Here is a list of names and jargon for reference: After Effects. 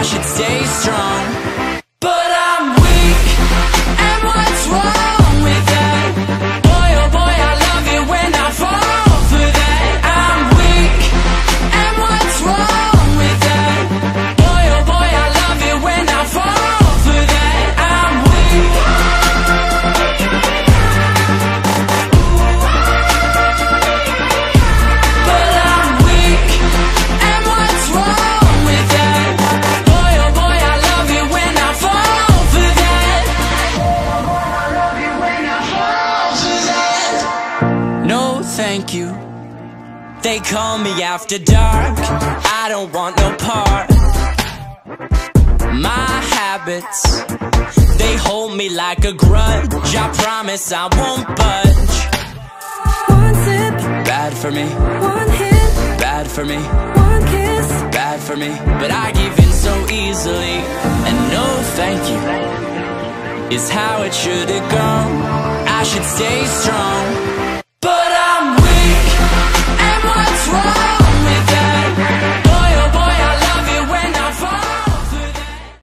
I should stay strong. Thank you. They call me after dark. I don't want no part. My habits, they hold me like a grudge. I promise I won't budge. One sip, bad for me. One hit, bad for me. One kiss, bad for me. But I give in so easily, and no thank you is how it should have gone. I should stay strong.